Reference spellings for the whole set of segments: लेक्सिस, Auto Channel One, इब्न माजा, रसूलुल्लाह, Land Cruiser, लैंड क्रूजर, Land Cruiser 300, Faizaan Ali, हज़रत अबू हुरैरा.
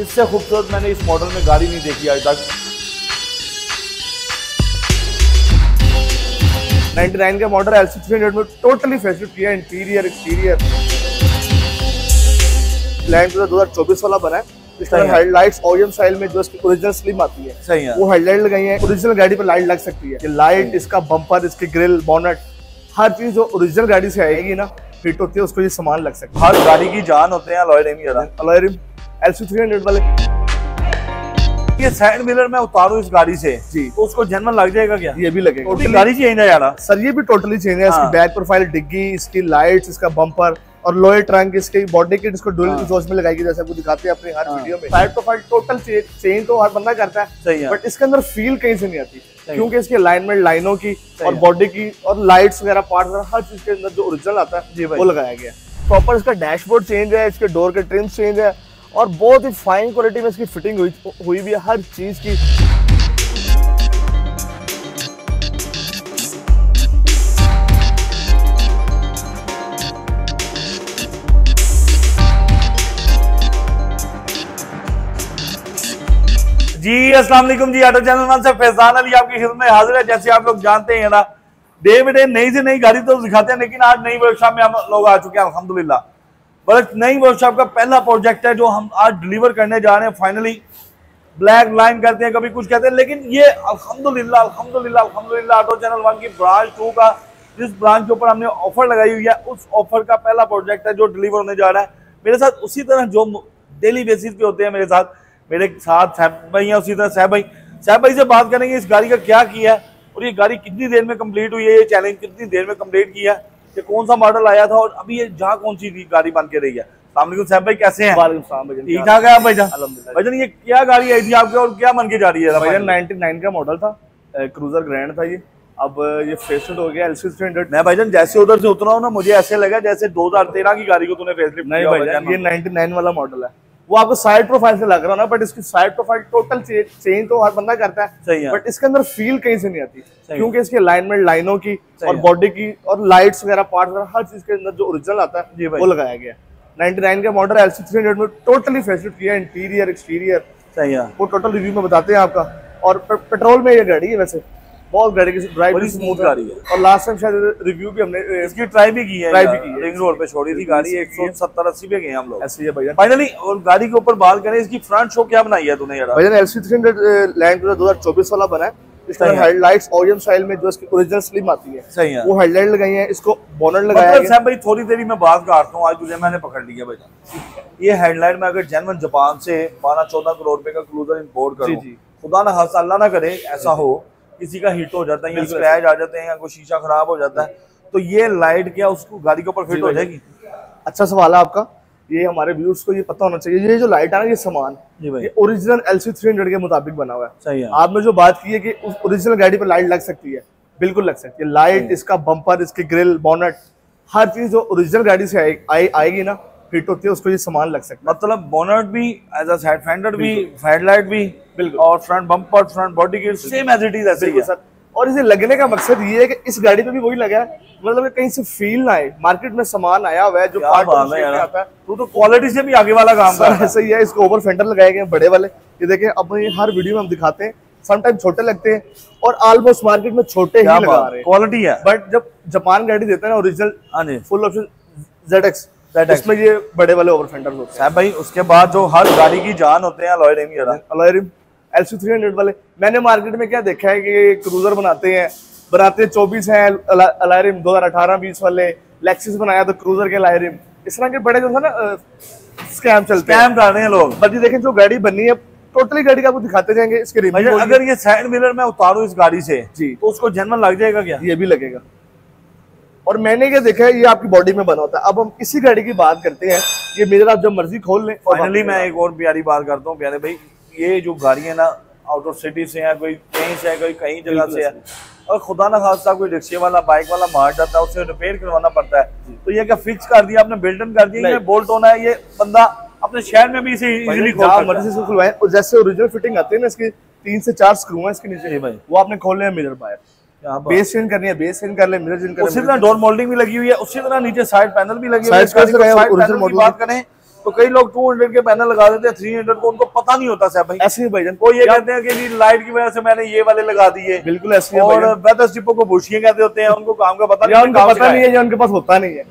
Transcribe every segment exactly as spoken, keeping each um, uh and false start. इससे खूबसूरत मैंने इस मॉडल में गाड़ी नहीं देखी आज तक। नाइंटी नाइन का मॉडल एल सिक्स हंड्रेड में टोटली फैसिलिटी किया, इंटीरियर एक्सटीरियर। लैंड क्रूजर दो हज़ार चौबीस वाला बना है, इस तरह हेडलाइट्स ओरियन स्टाइल में जो इसकी ओरिजिनल स्लिम आती है, सही है, वो हेडलाइट लगाई है। ओरिजिनल गाड़ी पर लाइट लग सकती है, लाइट, इसका बम्पर, इसकी ग्रिल, बॉनेट, हर चीज जो ओरिजिनल गाड़ी से आएगी ना फिट होती है, उसको ये सामान लग सकता है। हर गाड़ी की जान होते हैं alloy rim. Alloy rim L three hundred वाले। ये साइड मिरर में उतारू इस गाड़ी से जी, तो उसको जन्मन लग जाएगा क्या? ये भी लगेगा। टोटली गाड़ी चेंज है यार सर, ये भी टोटली चेंज है। इसकी बैक प्रोफाइल, डिग्गी, इसकी लाइट्स, इसका बम्पर और लोए ट्रंक, इसके बॉडी किट, इसको डुअल एग्जॉस्ट में लगाएगी, जैसे आपको दिखाते हैं अपने हर वीडियो में। साइड प्रोफाइल टोटल चेंज तो हर बंदा करता है, सही है, बट इसके अंदर फील कहीं से नहीं आती, क्योंकि इसकी अलाइनमेंट लाइनों की और बॉडी की और लाइट्स वगैरह पार्ट वगैरह हर चीज के अंदर जो ओरिजिनल आता है वो लगाया गया है। प्रॉपर इसका डैशबोर्ड चेंज है, इसके डोर के ट्रिम्स चेंज है और बहुत ही फाइन क्वालिटी में इसकी फिटिंग हुई हुई भी है हर चीज की। जी अस्सलाम वालेकुम जी, ऑटो चैनल वन से फैजान अली आपकी खिदमत में हाजिर है। जैसे आप लोग जानते हैं ना, डे बाई डे नई से नई गाड़ी तो दिखाते हैं, लेकिन आज नई वर्कशॉप में हम लोग आ चुके हैं अल्हम्दुलिल्लाह। बल्कि नई वर्कशॉप का पहला प्रोजेक्ट है जो हम आज डिलीवर करने जा रहे हैं फाइनली। ब्लैक लाइन करते हैं, कभी कुछ कहते हैं, लेकिन ये अल्हम्दुलिल्लाह अल्हम्दुलिल्लाह अल्हम्दुलिल्लाह ऑटो चैनल वन की ब्रांच टू का, जिस ब्रांच के ऊपर हमने ऑफर लगाई हुई है, उस ऑफर का पहला प्रोजेक्ट है जो डिलीवर होने जा रहा है। मेरे साथ उसी तरह जो डेली बेसिस पे होते हैं मेरे साथ मेरे साथ साहब भाई हैं, उसी तरह साहब भाई साहब भाई से बात करेंगे इस गाड़ी का क्या किया है और ये गाड़ी कितनी देर में कम्प्लीट हुई है, ये चैलेंज कितनी देर में कम्प्लीट किया है, ये कौन सा मॉडल आया था और अभी ये जहाँ कौन सी गाड़ी बन के रही है। अस्सलाम वालेकुम साहब भाई, कैसे हैं? ठीक ठाक है भाईजान, भाईजान ये क्या गाड़ी आई थी आपके और क्या बन के जा रही है? भाईजान नाइंटी नाइन का मॉडल था, क्रूजर ग्रैंड था ये, अब ये फेसलिफ्ट हो गया एल सिक्स हंड्रेड। मैं भाईजान जैसे उधर से उतरा हूँ ना, मुझे ऐसे लगा जैसे दो हजार तेरह की गाड़ी को तूने फेसलिफ्ट नहीं। भाईजान ये नाइनटी नाइन वाला मॉडल है, वो आपको साइड प्रोफाइल से लग रहा है ना, बट इसकी साइड प्रोफाइल टोटल चेंज तो हर बंदा करता है, सही है, बट इसके अंदर फील कहीं से नहीं आती, क्योंकि इसकी अलाइनमेंट लाइनों की और बॉडी की और लाइट्स वगैरह पार्ट्स वगैरह हर चीज के अंदर जो ओरिजिनल आता है वो लगाया गया है। नाइंटी नाइन का मॉडल एल सिक्स हंड्रेड में टोटली फैसिलिटी है, इंटीरियर एक्सटीरियर, सही है, वो टोटल रिव्यू में बताते हैं आपका। और पेट्रोल में ये गाड़ी है, वैसे बहुत गाड़ी की ड्राइव भी स्मूथ गाड़ी है और लास्ट टाइम शायद रिव्यू भी हमने इसकी ट्राई भी की है, ट्राई भी की है, रिंग रोड पे छोड़ी थी गाड़ी, एक सौ सत्तर अस्सी पे गए हम लोग ऐसे ही भैया फाइनली। और गाड़ी के ऊपर बात करें, इसकी फ्रंट शो क्या बनाई है तूने यार? भैया L three hundred लैंड क्रूजर दो हज़ार चौबीस वाला बना है, इस तरह हेडलाइट्स ओरिजिनल स्टाइल में जो इसकी ओरिजिनल स्लिम आती है, सही है, वो हेडलाइट लगाई है, इसको बोनट लगाया है। साहब भाई थोड़ी देरी में बात करता हूं, आज तुझे मैंने पकड़ लिया भैया। ये हेडलाइट में अगर जर्मन जापान से बारह चौदह करोड़ रुपए का क्रूजर इंपोर्ट करो, खुदा ना खासा अल्लाह ना करे ऐसा हो, किसी का हिट हो जाता है या स्क्रैच आ जाते हैं या कोई शीशा खराब हो जाता है, तो ये लाइट क्या उसको गाड़ी के ऊपर फिट हो जाएगी? अच्छा सवाल है आपका, ये हमारे व्यूअर्स को ये पता होना चाहिए, ये जो लाइट है ना, ये सामान ये ओरिजिनल एल थ्री हंड्रेड के मुताबिक बना हुआ है, सही है। आपने जो बात की है कि उस ओरिजिनल गाड़ी पर लाइट लग सकती है, बिल्कुल लग सकती है। लाइट, इसका बम्पर, इसकी ग्रिल, बॉनेट, हर चीज जो ओरिजिनल गाड़ी से आएगी ना फिट होती है, उसको ये सामान लग सकता है। मतलब बोनट भी, एज अ साइड फेंडर भी, हेडलाइट भी, बिल्कुल, और front bumper, front body kit same as it is ऐसे ही है सर। और इसे लगने का मकसद ये है कि इस गाड़ी पे भी वही लगा है, मतलब कहीं से फील ना आए, मार्केट में सामान आया हुआ है जो पार्ट में आता है, वो तो क्वालिटी से भी आगे वाला काम कर रहा है, ऐसे ही है। इसको ओवर फेंडर लगाए गए बड़े वाले, ये देखें, अपने हर वीडियो में हम दिखाते हैं, समटाइम छोटे लगते हैं और ऑलमोस्ट मार्केट में छोटे ही लगा रहे हैं, क्वालिटी है। बट जब जापान गाड़ी देता है ना original full option Z X, इसमें ये बड़े वाले ओवर फेंडर होते हैं भाई। उसके बाद जो हर गाड़ी की जान होते हैं alloy rim, alloy rim L three hundred वाले। मैंने मार्केट में क्या देखा है कि क्रूजर बनाते हैं बनाते हैं चौबीस हैं अलॉय रिम, दो हज़ार अठारह बीस वाले लेक्सिस बनाया तो क्रूजर के अलॉय रिम, इस तरह के बड़े जो है ना स्कैम चलते हैं, स्कैम कर रहे हैं लोग। बाकी देखें जो गाड़ी बनी है टोटली, गाड़ी का आपको दिखाते जाएंगे इसके रिम। अगर ये साइड मिरर में उतारू इस गाड़ी से जी, तो उसको जन्मन लग जाएगा क्या? ये भी लगेगा। और मैंने क्या देखा है, ये आपकी बॉडी में बना होता है। अब हम इसी गाड़ी की बात करते हैं, ये मेरा आप जब मर्जी खोल लें। फाइनली मैं एक और प्यारी बात करता हूँ प्यारे भाई, ये जो गाड़ी है ना आउट ऑफ सिटी से है, कोई कहीं से है, कोई कहीं जगह से है, और खुदा ना खासा कोई रिक्शे वाला बाइक वाला मार जाता है, उसे रिपेयर करवाना पड़ता है, तो ये क्या फिक्स कर दिया आपने, बिल्ट इन कर दिया, बोल्ट होना है, ये बंदा अपने शहर में भी इसे इजीली खोलवाए। और जैसे ओरिजिनल फिटिंग आती है ना, इसके तीन से चार स्क्रू है इसके नीचे भाई, वो आपने खोलने हैं मिरर बाहर, बेस चेंज करनी है, बेस चेंज कर ले, मिरर चेंज कर ले, उसी तरह डोर मोल्डिंग भी लगी हुई है, उसी तरह नीचे साइड पैनल भी लगी हुई है। बात करें तो कई लोग टू हंड्रेड के पैनल लगा देते हैं, थ्री हंड्रेड को उनको पता नहीं होता साहब भाई। ऐसे ही भाईजान को ये कहते हैं कि लाइट की वजह से मैंने ये वाले लगा दिए, बिल्कुल ऐसे ही। और वेदर स्ट्रिपों को भूषिए कहते होते हैं, उनको काम का पता नहीं है, उनके पास होता नहीं है।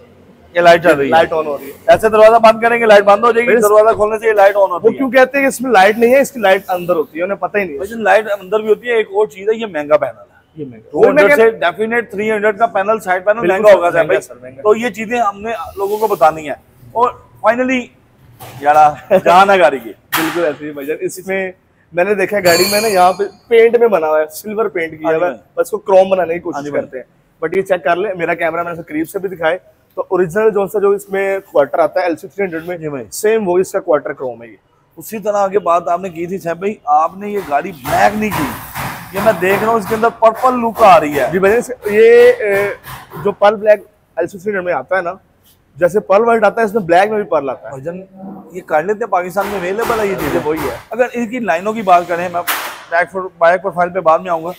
ये लाइट चल रही है, लाइट ऑन हो रही है, ऐसे दरवाजा बंद करेंगे लाइट बंद हो जाएगी, दरवाजा खोलने से ये लाइट ऑन होती है। वो क्यों कहते हैं कि इसमें लाइट नहीं है, इसकी लाइट अंदर होती है, उन्हें पता ही नहीं है। लेकिन लाइट अंदर भी होती है। एक और चीज है, ये महंगा पैनल है, दो सौ से डेफिनेट तीन सौ का पैनल साइड पैनल महंगा होगा साहब भाई। तो ये चीजें हमने लोगों को बतानी है। और फाइनली यार जान है गाड़ी की, बिल्कुल ऐसी ही भाईजान। इसमें मैंने देखा गाड़ी में ना यहाँ पे पेंट में बना हुआ है, सिल्वर पेंट किया हुआ है, बस को क्रोम बनाने की कोशिश करते हैं। बट ये चेक कर ले, मेरा कैमरा मैंने करीब से भी दिखाए तो ओरिजिनल जो सा जो इसमें क्वार्टर आता है एल थ्री हंड्रेड में, सेम वो इसका क्वार्टर क्रोम है। उसी तरह आगे बात आपने की थी साहब भाई, आपने ये गाड़ी ब्लैक नहीं की, ये मैं देख रहा हूँ इसके अंदर पर्पल लुक आ रही है जी भाई। ये जो pearl black L three hundred में आता है ना, जैसे पर्ल वाइट आता है, इसमें ब्लैक में भी पर्ल आता है। ये कर लेते हैं, पाकिस्तान में अवेलेबल है ये चीजें, वही है। अगर इसकी लाइनों की बात करें, मैं बैक बाइक प्रोफाइल पे बाद में आऊंगा,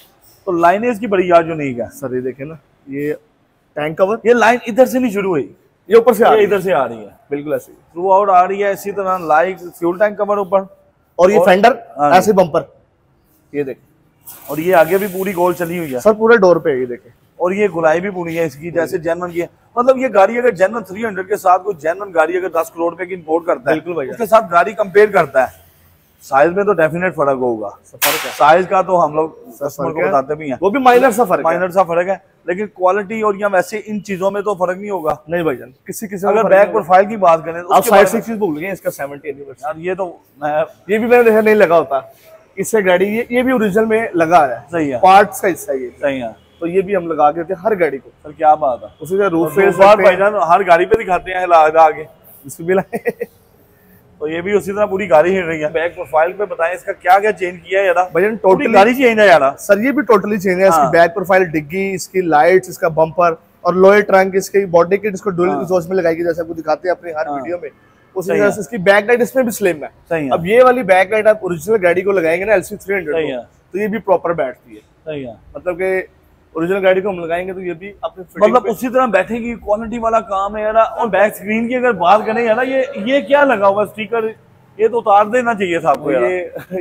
तो लाइनें इसकी बड़ी यार जो नहीं है सर। ये देखे ना, ये टैंक कवर, ये लाइन इधर से नहीं शुरू हुई, ये ऊपर से आ रही है, इधर से आ रही है, बिल्कुल ऐसे थ्रू आउट आ रही है। इसी तरह लाइट फ्यूल टैंक कवर ऊपर, और ये फेंडर ऐसे बम्पर, ये देखे। और ये आगे भी पूरी गोल चली हुई है सर, पूरे डोर पे, ये देखे। और ये गुलाई भी पूरी है इसकी, जैसे जेनवन की है। मतलब ये गाड़ी अगर जेनवन तीन सौ के साथ कोई जेनवन गाड़ी अगर दस करोड़ रुपए की इंपोर्ट करता है, बिल्कुल भाई, उसके साथ गाड़ी कंपेयर करता है, साइज में तो डेफिनेट फर्क होगा। साइज का तो हम लोग कस्टमर को बताते भी हैं, वो भी माइनर सा फर्क माइनर सा फर्क है, लेकिन क्वालिटी और या वैसे इन चीजों में तो फर्क नहीं होगा। नहीं भाईजान, किसी किसी अगर बैक प्रोफाइल की बात करें तो आप साइड से चीज भूल गए, इसका सत्तर एनिवर्सरी यार, ये तो ये भी मैंने नहीं लगा होता इससे गाड़ी, ये ये भी ओरिजिनल में लगा है, सही है, पार्ट्स का हिस्सा ये, सही है। तो ये भी हम लगा के देते हैं हर गाड़ी को सर, क्या बात है। उसी तरह रूफ फेस बार भाईजान हर गाड़ी पे दिखाते हैं, लगा आगे इसको भी लाए। तो ये भी उसी तरह पूरी गाड़ी हिल रही है। बैक प्रोफाइल पे बताएं इसका क्या क्या चेंज किया है यार भाईजान? टोटली गाड़ी चेंज है यार सर, ये भी टोटली चेंज है। इसकी बैक प्रोफाइल, डिग्गी, इसकी लाइट्स, इसका बम्पर और लोअर ट्रंक, इसकी बॉडी किट, इसको डुअल एग्जॉस्ट में लगाएगी जैसे आपको दिखाते हैं अपने हर वीडियो में। उसी तरह से इसकी बैक लाइट इसमें भी स्लिम है। अब ये वाली बैक लाइट आप ओरिजिनल गाड़ी को लगाएंगे ना एल सी थ्री हंड्रेड, तो ये भी प्रॉपर बैठती है। मतलब की ओरिजिनल गाड़ी को हम लगाएंगे तो ये भी अपने मतलब उसी तरह बैठेगी। क्वालिटी वाला काम है यार। और बैक स्क्रीन की अगर बात करें यार, ये ये क्या लगा हुआ स्टिकर, ये तो उतार देना चाहिए साहब को, ये,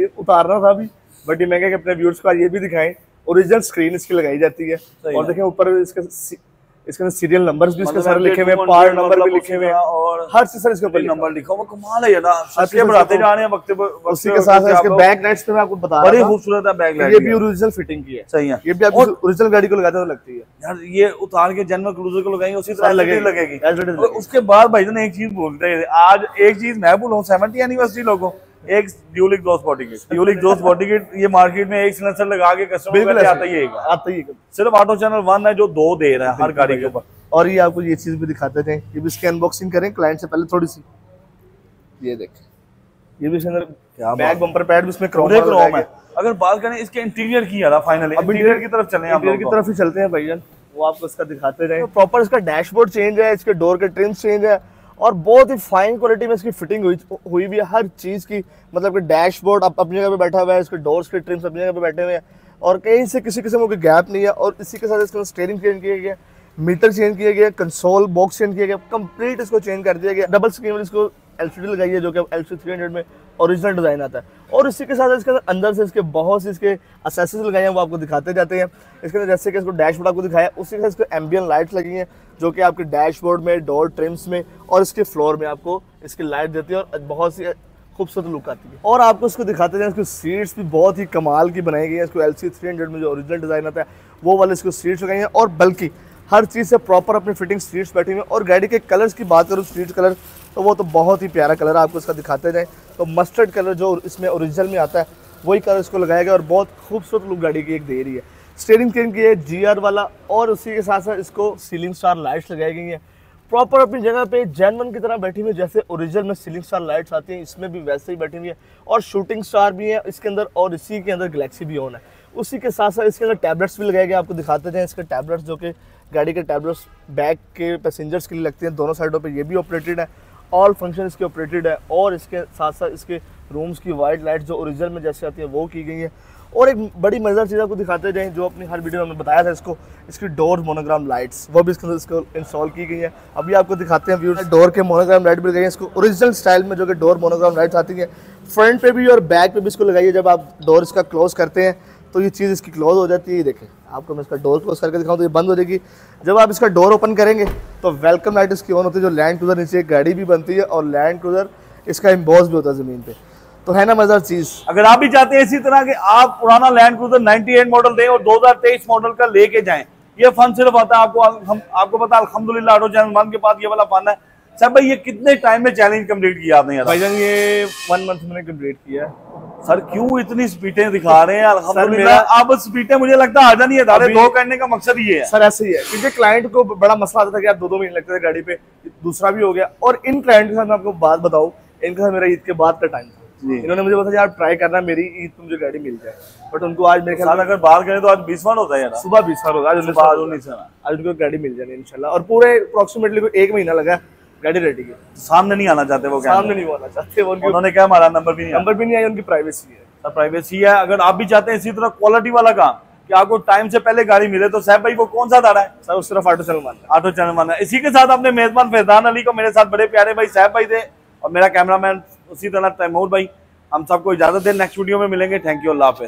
ये उतारना था भी, बट मैं क्या अपने व्यूअर्स को ये भी दिखाएं। ओरिजिनल स्क्रीन इसकी लगाई जाती है और देखें ऊपर इसका इसके सीरियल नंबर्स भी इसके सारे लिखे हुए हैं, पार्ट नंबर भी लिखे हुए हैं और हर चीज सर इसके ऊपर नंबर लिखा हुआ। कमाल है यार, सबके बढ़ाते जा रहे हैं वक्त पे। उसी के साथ इसके बैक लाइट्स पे मैं आपको बता रहा था, बड़ी खूबसूरत है बैक लाइट, ये भी ओरिजिनल फिटिंग की है। सही है, ये भी आप ओरिजिनल गाड़ी को लगाते हुए लगती है यार। ये उतार के जेनवन क्रूजर को लगाएंगे उसी तरह लगेगी। उसके बाद भाईजान एक चीज बोलते हैं, आज एक चीज मैं बोलूं, सत्तर एनिवर्सरी लोगों, एक dual exhaust body kit, dual exhaust body kit ये मार्केट में एक सिलेंसर लगा के कस्टमर आता ही है, आता ही है। सिर्फ ऑटो चैनल वन है जो दो दे रहा है हर गाड़ी के ऊपर। और ये आपको ये चीज भी दिखाते थे, ये भी इसकी अनबॉक्सिंग करें क्लाइंट से पहले थोड़ी सी। ये देखें, ये भी इसके अंदर बैक बम्पर पैड भी इसमें क्रोम है। अगर बात करें इसके इंटीरियर की यार, फाइनली इंटीरियर की तरफ चलें, इंटीरियर की तरफ ही चलते हैं भाईजान, वो आपको इसका दिखाते रहे। प्रॉपर इसका डैशबोर्ड चेंज है, इसके डोर के ट्रिम्स चेंज है और बहुत ही फाइन क्वालिटी में इसकी फिटिंग हुई हुई भी है हर चीज़ की। मतलब कि डैशबोर्ड अब अपनी जगह पे बैठा हुआ है, इसके डोर्स के ट्रिम्स अपनी जगह पे बैठे हुए हैं और कहीं से किसी किस्म का गैप नहीं है। और इसी के साथ इसका स्टेयरिंग चेंज किया गया, मीटर चेंज किया गया, कंसोल बॉक्स चेंज किया गया, कंप्लीट इसको चेंज कर दिया गया। डबल स्क्रीन में इसको एल सी डी लगाई है जो कि एल सी थ्री हंड्रेड में ओरिजिनल डिज़ाइन आता है। और इसी के साथ इसके अंदर से इसके बहुत से इसके एक्सेसरीज लगाए हैं, वो आपको दिखाते जाते हैं। इसके अंदर जैसे कि इसको डैशबोर्ड आपको दिखाया, उसी के साथ इसको एम्बियन लाइट्स लगी हैं जो कि आपके डैशबोर्ड में, डोर ट्रिम्स में और इसके फ्लोर में आपको इसकी लाइट देती है और बहुत सी खूबसूरत लुक आती है। और आपको इसको दिखाते जाए, इसकी सीट्स भी बहुत ही कमाल की बनाई गई है। इसको एल सी थ्री हंड्रेड में जो ओरिजिनल डिज़ाइन आता है वो वाले इसको सीट्स लगाई हैं और बल्कि हर चीज़ से प्रॉपर अपनी फिटिंग सीट्स बैठी हुई है। और गाड़ी के कलर्स की बात करूँ, स्ट्रीट कलर तो वो तो बहुत ही प्यारा कलर है, आपको इसका दिखाते जाएँ तो मस्टर्ड कलर जो इसमें ओरिजिनल में आता है वही कलर इसको लगाया गया और बहुत खूबसूरत लुक गाड़ी की एक दे रही है। स्टीयरिंग चेंज की है जी आर वाला और उसी के साथ साथ इसको सीलिंग स्टार लाइट्स लगाई गई हैं, प्रॉपर अपनी जगह पे जेनवन की तरह बैठी हुई है। जैसे ओरिजिनल में सीलिंग स्टार लाइट्स आती हैं, इसमें भी वैसे ही बैठी हुई है और शूटिंग स्टार भी है इसके अंदर और इसी के अंदर गलेक्सी भी ऑन है। उसी के साथ साथ इसके अंदर टैबलेट्स भी लगाए गए, आपको दिखाते जाएँ इसके टैबलेट्स जो कि गाड़ी के टैबलेट्स बैक के पैसेंजर्स के लिए लगते हैं, दोनों साइडों पर ये भी ऑपरेटेड है। ऑल फंक्शन इसके ऑपरेटेड है और इसके साथ साथ इसके रूम्स की वाइट लाइट जो ओरिजिनल में जैसे आती है वो की गई है। और एक बड़ी मजेदार चीज़ आपको दिखाते जाएँ जो अपनी हर वीडियो में हमने बताया था, इसको इसकी डोर मोनोग्राम लाइट्स वो भी इसके इसको इंस्टॉल की गई है। अभी आपको दिखाते हैं व्यूअर्स, डोर के मोनोग्राम लाइट भी लगाई है इसको ओरिजिनल स्टाइल में जो कि डोर मोनोग्राम लाइट्स आती हैं। फ्रंट पे भी और बैक पे भी इसको लगाइए, जब आप डोर इसका क्लोज करते हैं तो ये चीज़ इसकी क्लोज हो जाती है। ये देखें, आपको मैं इसका डोर क्लोज करके दिखाऊँ तो ये बंद हो जाएगी। जब आप इसका डोर ओपन करेंगे तो वेलकम लाइट इसकी ऑन होती है, जो लैंड क्रूजर नीचे एक गाड़ी भी बनती है और लैंड क्रूजर इसका एम्बॉस भी होता है ज़मीन पे, तो है ना मजेदार चीज़। अगर आप भी चाहते हैं इसी तरह के आप पुराना लैंड क्रूजर ninety eight model दें और दो हज़ार तेईस मॉडल का लेके जाएं, ये फन सिर्फ आता है आपको हम, आपको पता है अल्हम्दुलिल्लाह ऑटो चैनल वन के पास ये वाला फन है। सर भाई ये कितने टाइम में चैलेंज कंप्लीट किया आपने? यार भाईजान ये वन मंथ में कंप्लीट किया है। सर क्यों इतनी स्पीडें दिखा रहे हैं? अल्हम्दुलिल्लाह आप स्पीडें मुझे लगता है आजानी अदारे दो करने का मकसद ये है। सर ऐसे ही है क्योंकि क्लाइंट को बड़ा मसला आता था कि आप दो दो महीने लगते थे गाड़ी पे, दूसरा भी हो गया। और इन क्लाइंट के साथ मैं आपको बात बताऊँ, इनके साथ मेरा ईद के बाद का टाइम था, इन्होंने मुझे बताया यार ट्राई करना मेरी ईद तुम जो गाड़ी मिल जाए, बट उनको आज मेरे ख्याल अगर बात करें तो आज बीसवान होता है यार, सुबह बीसवान होगा, आज उन्नीस आज उनको गाड़ी मिल जाएगी इंशाल्लाह। और पूरे अप्रोक्सीमेटली एक महीना लगा, गाड़ी रेडी है। सामने नहीं आना चाहते वो, सामने नहीं आना चाहते वो, उन्होंने क्या हमारा नंबर भी नहीं नंबर भी नहीं आया, उनकी प्राइवेसी है। सर प्राइवेसी है। अगर आप भी चाहते हैं इसी तरह क्वालिटी वाला काम कि आपको टाइम से पहले गाड़ी मिले तो साहब भाई वो कौन सा दाड़ा है? सर उस तरफ auto channel one, auto channel one है। इसी के साथ अपने मेजबान फैजान अली को मेरे साथ बड़े प्यारे भाई साहब भाई थे और मेरा कैमरामैन उसी तरह तैमूर भाई, हम सबको इजाजत दे, नेक्स्ट वीडियो में मिलेंगे। थैंक यू, अल्लाह हाफिज़।